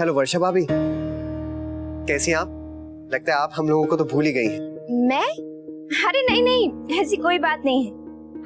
Hello वर्षा भाभी, कैसी हैं आप? लगता है आप हम लोगों को तो भूल ही गई हैं। मैं? अरे नहीं नहीं, ऐसी कोई बात नहीं है।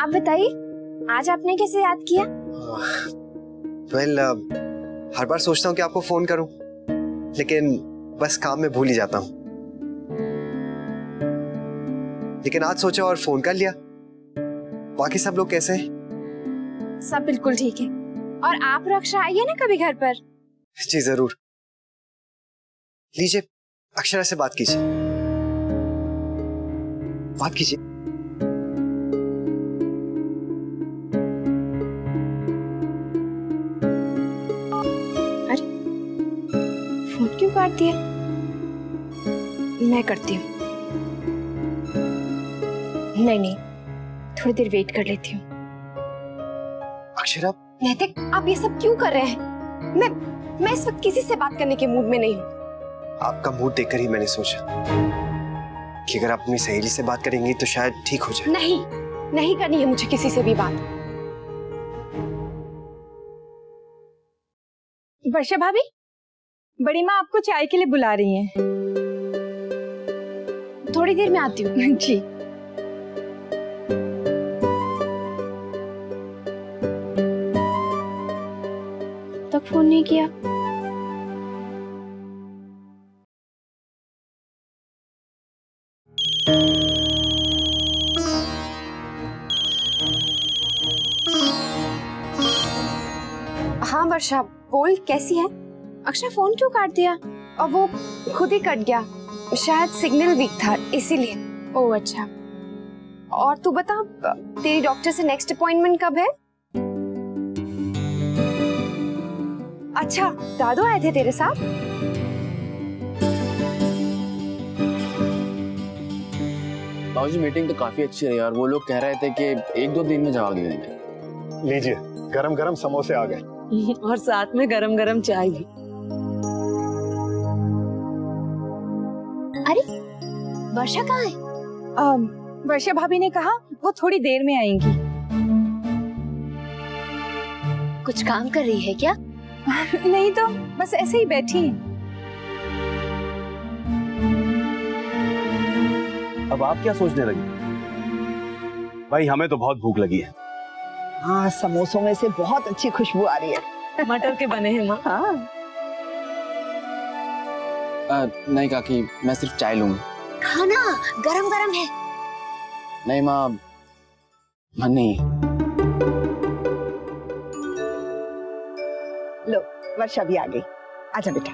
आप बताइए, आज आपने कैसे याद किया? हर बार सोचता हूँ कि आपको फोन करूं, लेकिन बस काम में भूल ही जाता हूँ। लेकिन आज सोचा और फोन कर लिया। बाकी सब लोग कैसे हैं? सब बिल्कुल ठीक है। और आप रक्षा आइए ना कभी घर पर। जी जरूर। लीजिए अक्षरा से बात कीजिए, बात कीजिए। अरे फोन क्यों काट दिया? मैं करती हूँ। नहीं नहीं, थोड़ी देर वेट कर लेती हूँ। अक्षरा। नैतिक, आप ये सब क्यों कर रहे हैं? मैं इस वक्त किसी से बात करने के मूड में नहीं हूँ। आपका मूड देखकर ही मैंने सोचा कि अगर आप अपनी सहेली से बात करेंगी तो शायद ठीक हो जाए। नहीं नहीं करनी है मुझे किसी से भी बात। वर्षा भाभी, बड़ी माँ आपको चाय के लिए बुला रही हैं। थोड़ी देर में आती हूँ। जी। तक फोन नहीं किया। हाँ वर्षा बोल, कैसी है? अक्षरा फोन क्यों काट दिया? और वो खुद ही कट गया, शायद सिग्नल वीक था इसीलिए। ओह अच्छा। और तू बता, तेरी डॉक्टर से नेक्स्ट अपॉइंटमेंट कब है? अच्छा, दादू आए थे तेरे साथ? दादू जी मीटिंग तो काफी अच्छी रही यार। वो लोग कह रहे थे कि 1-2 दिन में जवाब दे देंगे। लीजिए गरम गरम समोसे आ गए और साथ में गरम गरम चाय भी। अरे वर्षा कहाँ है? वर्षा भाभी ने कहा वो थोड़ी देर में आएंगी। कुछ काम कर रही है क्या? नहीं तो बस ऐसे ही बैठी। अब आप क्या सोचने लगी? भाई हमें तो बहुत भूख लगी है। हाँ समोसों में से बहुत अच्छी खुशबू आ रही है। मटर के बने हैं माँ। हाँ। नहीं काकी, मैं सिर्फ चाय लूंगी। खाना गरम गरम है। नहीं माँ, मन नहीं। लो वर्षा भी आ गई। आजा बेटा।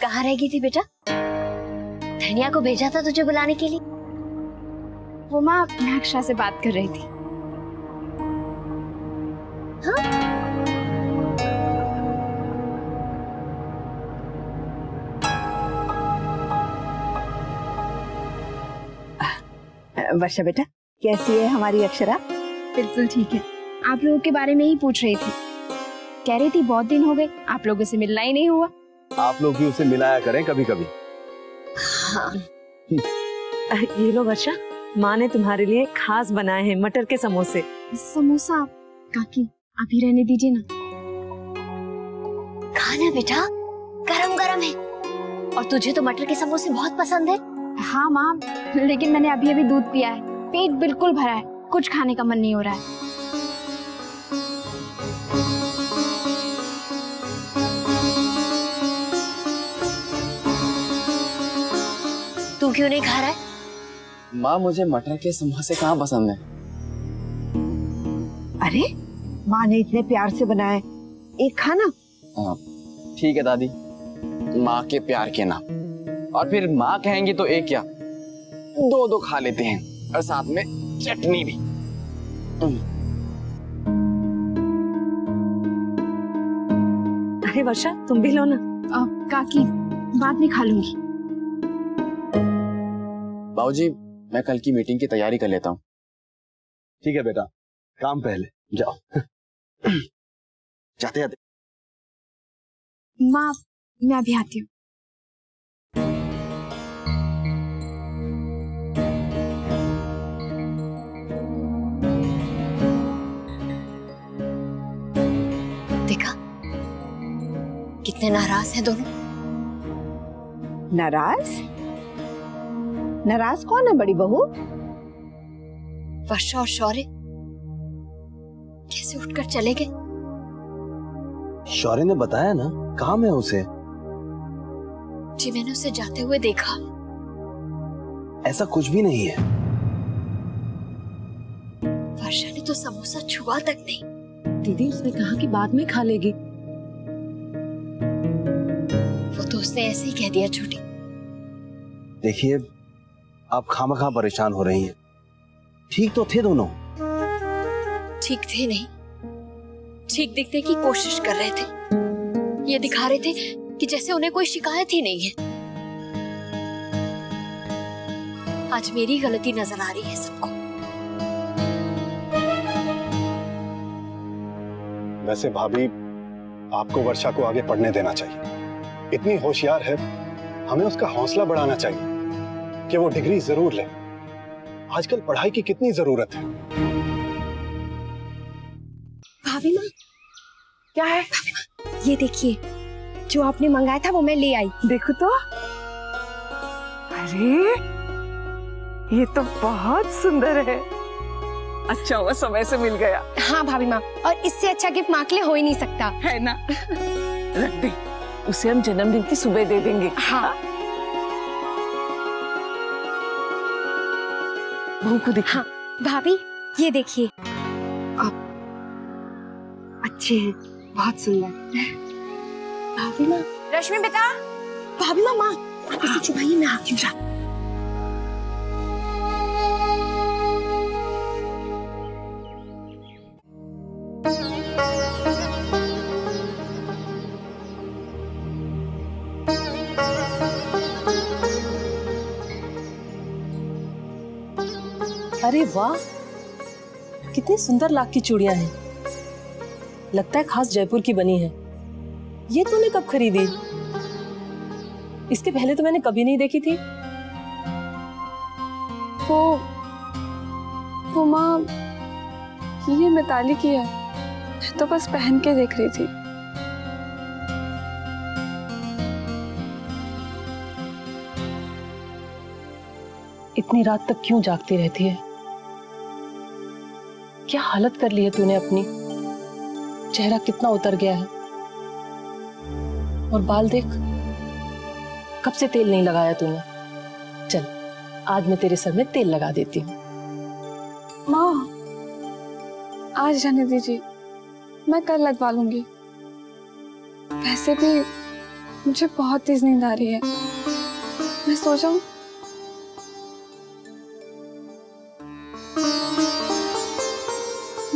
कहाँ रह गई थी बेटा? धनिया को भेजा था तुझे बुलाने के लिए। वो माँ अपने अक्षरा से बात कर रही थी। हाँ? वर्षा बेटा कैसी है हमारी अक्षरा? बिल्कुल ठीक है। आप लोगों के बारे में ही पूछ रही थी। कह रही थी बहुत दिन हो गए आप लोगों से मिलना ही नहीं हुआ। आप लोग भी उसे मिलाया करें कभी कभी। हाँ। ये लो वर्षा, माँ ने तुम्हारे लिए खास बनाए हैं मटर के समोसे। समोसा काकी आप ही रहने दीजिए ना। खाना बेटा गरम गरम है। और तुझे तो मटर के समोसे बहुत पसंद है। हाँ माँ, लेकिन मैंने अभी अभी दूध पिया है, पेट बिल्कुल भरा है, कुछ खाने का मन नहीं हो रहा है। तू क्यों नहीं खा रहा है? माँ मुझे मटर के समोसे कहाँ पसंद है। अरे माँ ने इतने प्यार से बनाए, एक खाना। ठीक है दादी, माँ के प्यार के नाम। और फिर माँ कहेंगी तो एक क्या 2-2 खा लेते हैं, और साथ में चटनी भी। अरे वर्षा तुम भी लो ना। काकी बाद में खा लूंगी। बाबूजी मैं कल की मीटिंग की तैयारी कर लेता हूँ। ठीक है बेटा, काम पहले जाओ। जाते जाते। माँ मैं अभी आती हूँ। देखा कितने नाराज हैं दोनों। नाराज? नाराज कौन है बड़ी बहू? वर्षा और शौर्य कैसे उठकर चले गए? शौर्य ने बताया ना, काम है उसे। जी मैंने उसे जाते हुए देखा। ऐसा कुछ भी नहीं है। वर्षा ने तो समोसा छुआ तक नहीं। दीदी उसने कहा कि बाद में खा लेगी। वो तो उसने ऐसे ही कह दिया छोटी। देखिए आप खामखा परेशान हो रही हैं। ठीक तो थे दोनों। ठीक थे नहीं, ठीक दिखने की कोशिश कर रहे थे। ये दिखा रहे थे कि जैसे उन्हें कोई शिकायत ही नहीं है। आज मेरी गलती नजर आ रही है सबको। वैसे भाभी आपको वर्षा को आगे पढ़ने देना चाहिए। इतनी होशियार है, हमें उसका हौसला बढ़ाना चाहिए कि वो डिग्री जरूर ले। आजकल पढ़ाई की कितनी जरूरत है। भाभी माँ क्या है? ये देखिए जो आपने मंगाया था वो मैं ले आई। देखो तो, अरे ये तो बहुत सुंदर है। अच्छा हुआ समय से मिल गया। हाँ भाभी माँ, और इससे अच्छा गिफ्ट माँ के लिए हो ही नहीं सकता है ना। रख दे उसे, हम जन्मदिन की सुबह दे देंगे। हाँ को दिखा। हाँ, भाभी ये देखिए आप अच्छे हैं, बहुत सुंदर। भाभी माँ, रश्मि बेटा, भाभी माँ, माँ इसे छुपाइए, मैं आपकी जा। अरे वाह, कितनी सुंदर लाख की चूड़ियां हैं। लगता है खास जयपुर की बनी है। ये तूने कब खरीदी? इसके पहले तो मैंने कभी नहीं देखी थी। वो माँ ये मिताली की है, मैं तो बस पहन के देख रही थी। इतनी रात तक क्यों जागती रहती है? क्या हालत कर ली है तूने अपनी। चेहरा कितना उतर गया है, और बाल देख, कब से तेल नहीं लगाया तूने। चल आज मैं तेरे सर में तेल लगा देती हूँ। माँ आज रहने दीजिए, मैं कल लगवा लूंगी। वैसे भी मुझे बहुत तेज नींद आ रही है, मैं सो जाऊं।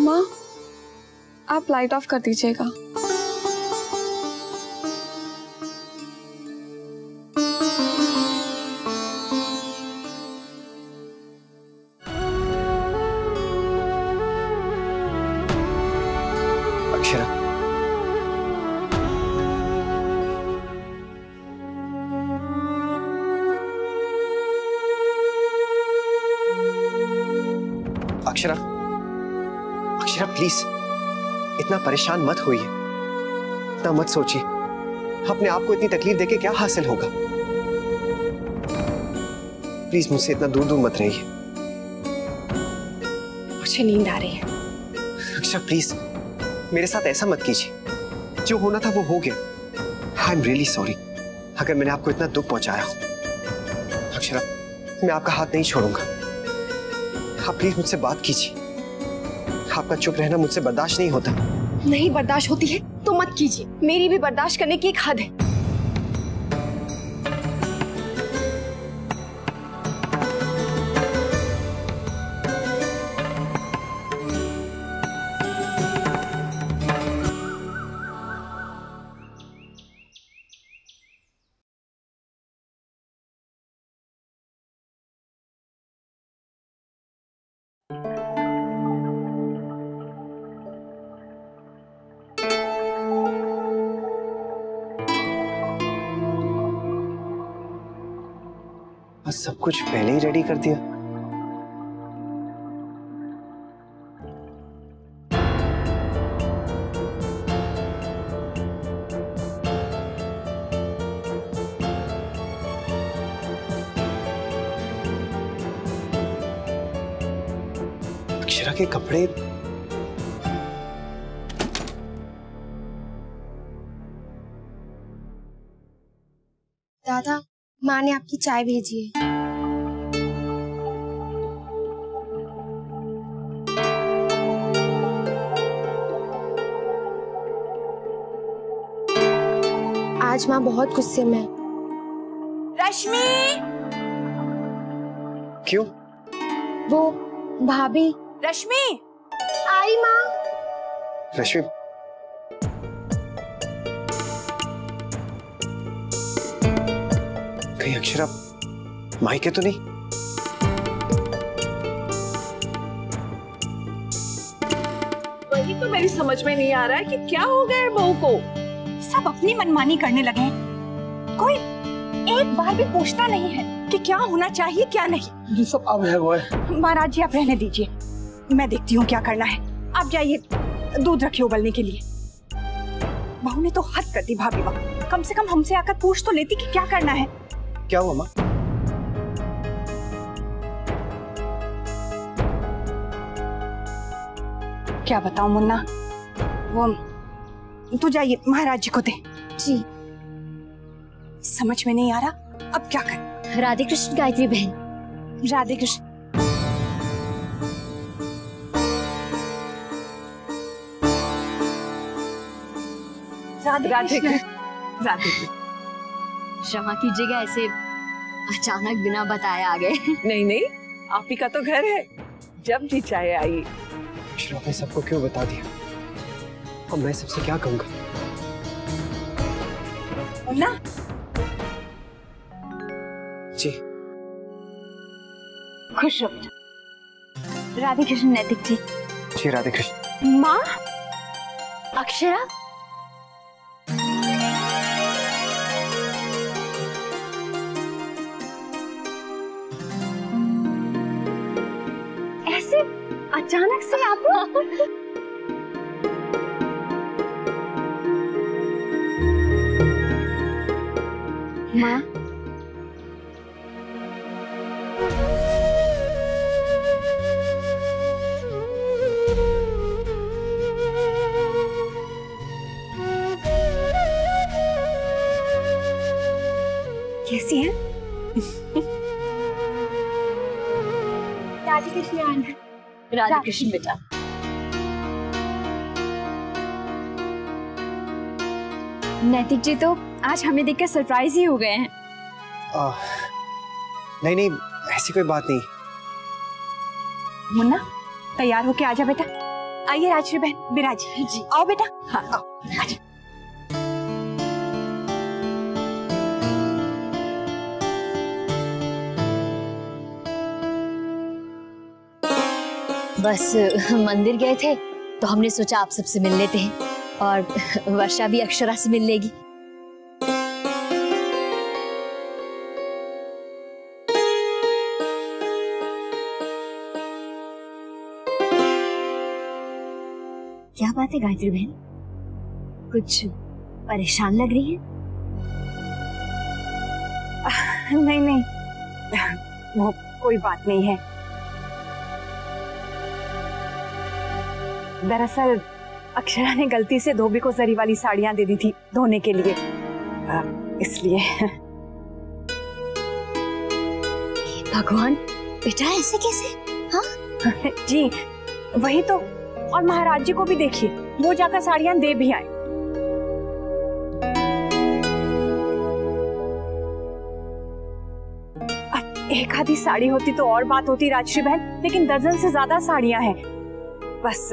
माँ आप लाइट ऑफ कर दीजिएगा। अक्षरा, अक्षरा प्लीज इतना परेशान मत होइए, इतना मत सोचिए। अपने आप को इतनी तकलीफ देके क्या हासिल होगा। प्लीज मुझसे इतना दूर दूर मत रहिए। मुझे नींद आ रही है। अक्षरा प्लीज मेरे साथ ऐसा मत कीजिए। जो होना था वो हो गया। आई एम रियली सॉरी अगर मैंने आपको इतना दुख पहुंचाया हो। अक्षरा मैं आपका हाथ नहीं छोड़ूंगा। आप प्लीज मुझसे बात कीजिए। आपका चुप रहना मुझसे बर्दाश्त नहीं होता। नहीं बर्दाश्त होती है तो मत कीजिए। मेरी भी बर्दाश्त करने की एक हद है। सब कुछ पहले ही रेडी कर दिया। अक्षरा के कपड़े दादा, माँ ने आपकी चाय भेजी है। आज माँ बहुत गुस्से में। रश्मि, क्यों? वो भाभी। रश्मि आई माँ। रश्मि कहीं अक्षरा मायके तो नहीं? वही तो मेरी समझ में नहीं आ रहा है कि क्या हो गया है बहू को। सब अपनी मनमानी करने लगे हैं। कोई एक बार भी पूछता नहीं है कि क्या होना चाहिए क्या नहीं। जी सब अब है वो है। महाराज जी आप रहने दीजिए, मैं देखती हूँ क्या करना है। आप जाइए, दूध रखिए उबलने के लिए। बहू ने तो हद कर दी भाभी वहाँ। कम से कम हमसे आकर पूछ तो लेती कि क्या करना है। क्या हुआ माँ? क्या बताऊं मुन्ना, वो तू जाइए महाराज जी को दे। जी समझ में नहीं आ रहा अब क्या करें। राधे कृष्ण गायत्री बहन, राधे कृष्ण। राधे कृष्ण, राधे कृष्ण। क्षमा कीजिएगा, ऐसे अचानक बिना बताए आ गए। नहीं नहीं, आप ही का तो घर है, जब जी चाहे आई। अक्षरा ने सबको क्यों बता दिया? अब मैं सबसे क्या कहूँगा ना? जी खुश रहो। राधे कृष्ण नैतिक जी। जी राधे कृष्ण। माँ अक्षरा, ऐसे अचानक से आप? माँ कैसी है? राधे कृष्ण। राधे कृष्ण बेटा। नैतिक जी तो आज हमें देखकर सरप्राइज ही हो गए हैं। नहीं नहीं, ऐसी कोई बात नहीं। मुन्ना तैयार होके आजा बेटा। आइए राजश्री बहन, बिराजी जी आओ बेटा। हाँ आओ। बस मंदिर गए थे तो हमने सोचा आप सबसे मिल लेते हैं, और वर्षा भी अक्षरा से मिल लेगी। क्या बात है गायत्री बहन, कुछ परेशान लग रही है? नहीं नहीं, वो कोई बात नहीं है। दरअसल अक्षरा ने गलती से धोबी को जरी वाली साड़ियां दे दी थी धोने के लिए, इसलिए। भगवान बेटा ऐसे कैसे? हाँ जी वही तो। और महाराज जी को भी देखिए, वो जाकर साड़ियां दे भी आए। एक आधी साड़ी होती तो और बात होती राजश्री बहन, लेकिन दर्जन से ज्यादा साड़ियां हैं, बस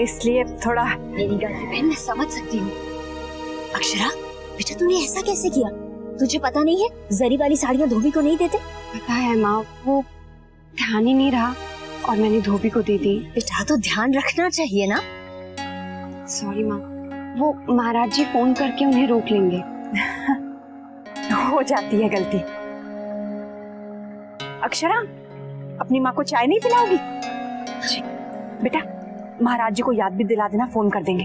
इसलिए थोड़ा। मेरी गायत्री बहन मैं समझ सकती हूँ। अक्षरा बेटा तूने ऐसा कैसे किया? तुझे पता नहीं है जरी वाली साड़ियां धोबी को नहीं देते? पता है माँ, वो ध्यान ही नहीं रहा और मैंने धोबी को दे दी। बेटा तो ध्यान रखना चाहिए ना। सॉरी माँ, वो महाराज जी फोन करके उन्हें रोक लेंगे। हो जाती है गलती। अक्षरा अपनी माँ को चाय नहीं पिलाओगी? बेटा महाराज जी को याद भी दिला देना, फोन कर देंगे।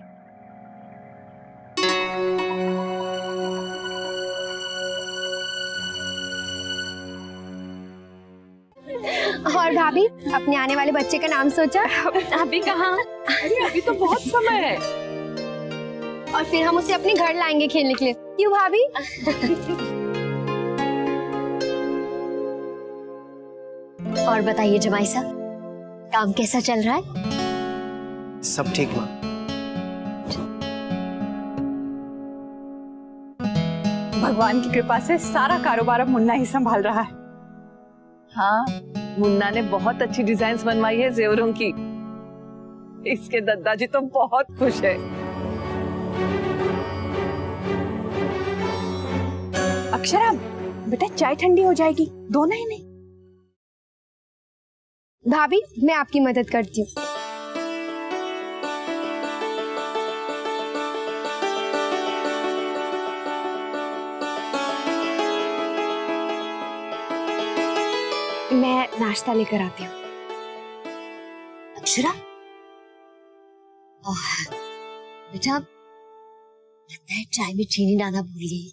भाभी, अपने आने वाले बच्चे का नाम सोचा? अभी कहाँ? अरे अभी तो बहुत समय है। और फिर हम उसे अपने घर लाएंगे खेलने के लिए, क्यों भाभी? और बताइए जमाई साहब, काम कैसा चल रहा है? सब ठीक माँ। भगवान की कृपा से सारा कारोबार अब मुन्ना ही संभाल रहा है। हाँ, मुन्ना ने बहुत अच्छी डिजाइन्स बनवाई है जेवरों की। इसके दद्दा जी तो बहुत खुश है। अक्षरा बेटा, चाय ठंडी हो जाएगी, दो नहीं नहीं। भाभी मैं आपकी मदद करती हूँ। मैं नाश्ता लेकर आती हूँ। अक्षरा बेटा, लगता है चाय में चीनी डालना भूल गई।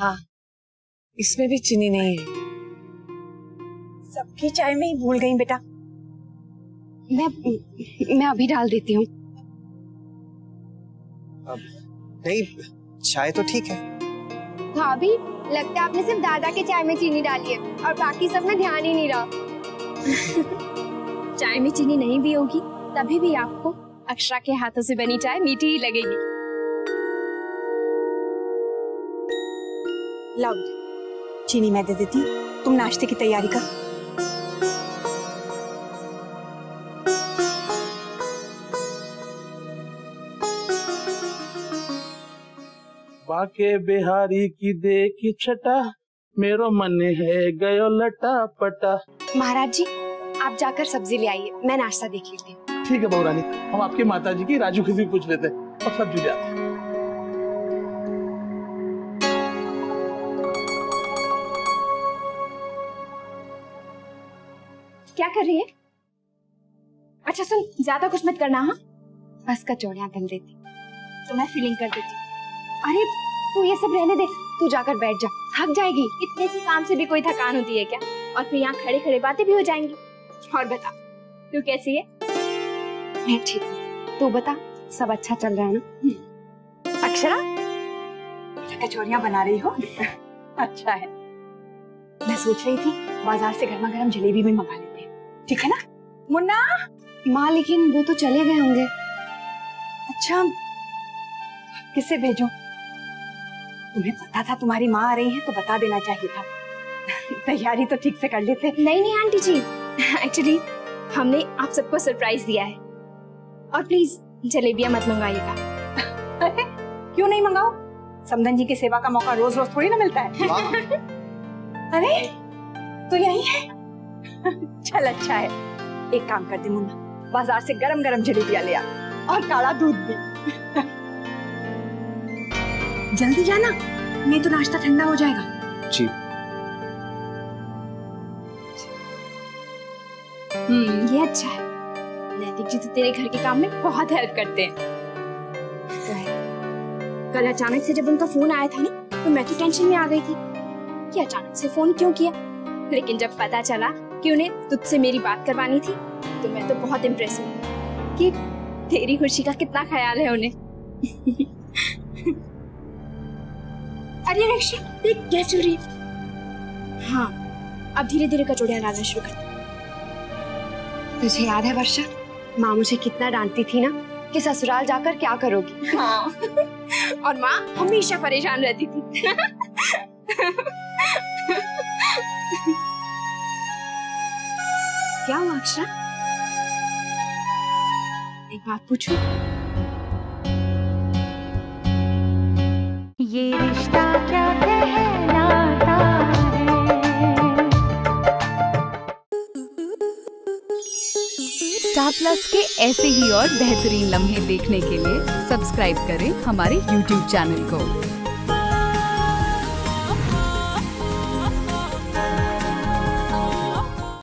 हाँ, इसमें भी चीनी नहीं है। सबकी चाय में ही भूल गई बेटा। मैं अभी डाल देती हूँ। नहीं, चाय तो ठीक है। भाभी लगता है आपने सिर्फ दादा के चाय में चीनी डाली है और बाकी सब में ध्यान ही नहीं रहा। चाय में चीनी नहीं भी होगी तभी भी आपको अक्षरा के हाथों से बनी चाय मीठी ही लगेगी। लाओ चीनी मैं दे देती हूँ, तुम नाश्ते की तैयारी कर। बाके बिहारी की देखी छटा, मेरो मन है गयो लटा पटा। महाराज जी आप जाकर सब्जी ले आइए, मैं नाश्ता देख लेती हूँ। ठीक है बहुरानी, हम आपके माताजी की राजू किसी पूछ लेते हैं और सब्जी ले आते हैं। क्या कर रही है? अच्छा सुन, ज्यादा कुछ मत करना। हाँ बस कचौड़ियाँ तल देती तो मैं फीलिंग कर देती। अरे तू ये सब रहने दे, तू जाकर बैठ जा, थक जाएगी। इतने से काम से भी कोई थकान होती है क्या? और फिर यहाँ खड़े खड़े बातें भी हो जाएंगी। और बता तू कैसी है? मैं ठीक हूँ, तू बता सब अच्छा चल रहा है ना? अक्षरा कचौड़ियाँ बना रही हो? अच्छा है। मैं सोच रही थी बाजार से गर्मा गर्म जलेबी भी मंगा लेते हैं, ठीक है ना मुन्ना? माँ लेकिन वो तो चले गए होंगे। अच्छा किसे भेजो? तुम्हें पता था तुम्हारी माँ आ रही है तो बता देना चाहिए था। तैयारी तो ठीक से कर लेते। नहीं नहीं आंटी जी, एक्चुअली हमने आप सबको सरप्राइज दिया है। और प्लीज जलेबियाँ मत मंगाइएगा। क्यों नहीं मंगाओ? समधन जी की सेवा का मौका रोज रोज थोड़ी ना मिलता है। अरे तो यही है। चल अच्छा है, एक काम कर दे मुन्ना, बाजार से गरम गरम जलेबियाँ ले आ और काला दूध भी। जल्दी जाना नहीं तो नाश्ता ठंडा हो जाएगा। जी। ये अच्छा है। नैतिक जी तो तेरे घर के काम में बहुत हेल्प करते हैं। कल अचानक से जब उनका फोन आया था ना तो मैं तो टेंशन में आ गई थी कि अचानक से फोन क्यों किया। लेकिन जब पता चला कि उन्हें तुझसे मेरी बात करवानी थी तो मैं तो बहुत इम्प्रेस हुई कि तेरी खुशी का कितना ख्याल है उन्हें। अरे रक्षा देख गैस चल रही है। हाँ अब धीरे धीरे कचौड़ियाँ डालना शुरू कर। तुझे याद है वर्षा, माँ मुझे कितना डांटती थी ना कि ससुराल जाकर क्या करोगी। हाँ। और माँ हमेशा परेशान रहती थी। क्या हुआ अक्षरा? एक बात पूछूं? ये रिश्ता क्या कहलाता है? StarPlus के ऐसे ही और बेहतरीन लम्हे देखने के लिए सब्सक्राइब करें हमारे YouTube चैनल को।